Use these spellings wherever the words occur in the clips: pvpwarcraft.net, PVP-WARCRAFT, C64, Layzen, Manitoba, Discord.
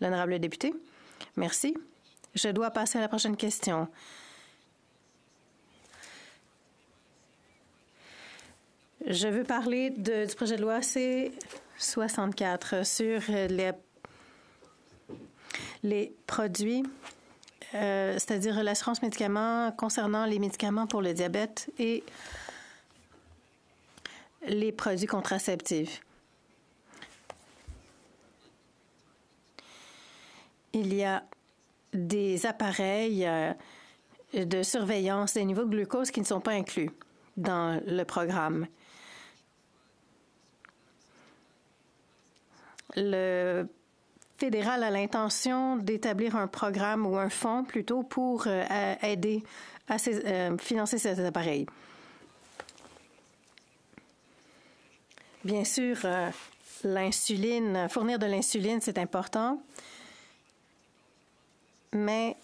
L'honorable député, merci. Je dois passer à la prochaine question. Je veux parler du projet de loi C64 sur les produits, c'est-à-dire l'assurance médicaments concernant les médicaments pour le diabète et les produits contraceptifs. Il y a des appareils de surveillance des niveaux de glucose qui ne sont pas inclus dans le programme. Le fédéral a l'intention d'établir un programme ou un fonds plutôt pour aider à financer ces appareils. Bien sûr, l'insuline, fournir de l'insuline, c'est important. Mais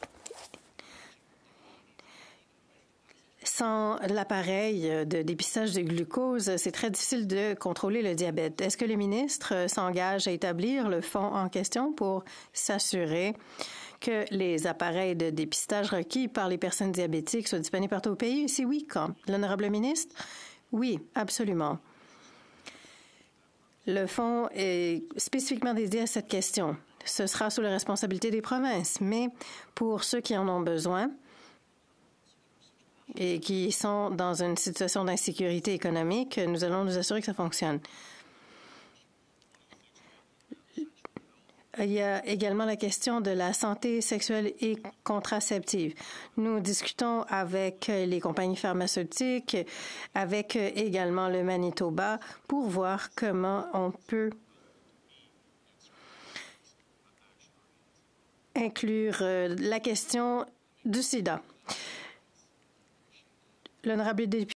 sans l'appareil de dépistage de glucose, c'est très difficile de contrôler le diabète. Est-ce que le ministre s'engage à établir le fonds en question pour s'assurer que les appareils de dépistage requis par les personnes diabétiques soient disponibles partout au pays? Si oui, quand? L'honorable ministre? Oui, absolument. Le fonds est spécifiquement dédié à cette question. Ce sera sous la responsabilité des provinces, mais pour ceux qui en ont besoin et qui sont dans une situation d'insécurité économique, nous allons nous assurer que ça fonctionne. Il y a également la question de la santé sexuelle et contraceptive. Nous discutons avec les compagnies pharmaceutiques, avec également le Manitoba, pour voir comment on peut inclure la question du sida. L'honorable député.